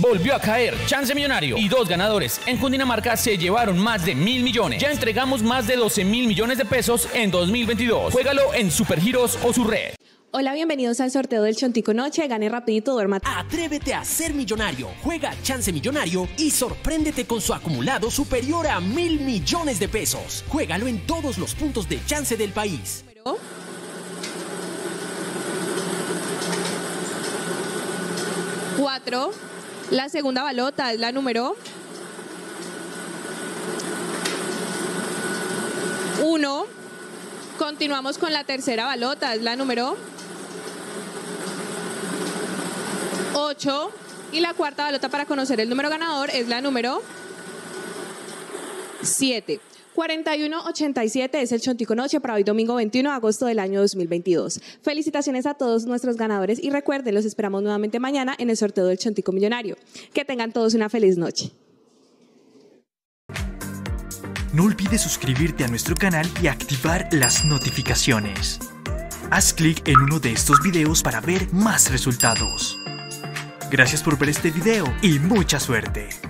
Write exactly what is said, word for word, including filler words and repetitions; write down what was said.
Volvió a caer Chance Millonario y dos ganadores en Cundinamarca se llevaron más de mil millones. Ya entregamos más de doce mil millones de pesos en dos mil veintidós. Juégalo en Supergiros o su red. Hola, bienvenidos al sorteo del Chontico Noche. Gane rapidito, duerma. Atrévete a ser millonario. Juega Chance Millonario y sorpréndete con su acumulado superior a mil millones de pesos. Juégalo en todos los puntos de Chance del país. ¿Pero? cuatro. La segunda balota es la número uno. Continuamos con la tercera balota, es la número ocho. Y la cuarta balota para conocer el número ganador es la número siete. cuarenta y uno ochenta y siete es el Chontico Noche para hoy domingo veintiuno de agosto del año dos mil veintidós. Felicitaciones a todos nuestros ganadores y recuerden, los esperamos nuevamente mañana en el sorteo del Chontico Millonario. Que tengan todos una feliz noche. No olvides suscribirte a nuestro canal y activar las notificaciones. Haz clic en uno de estos videos para ver más resultados. Gracias por ver este video y mucha suerte.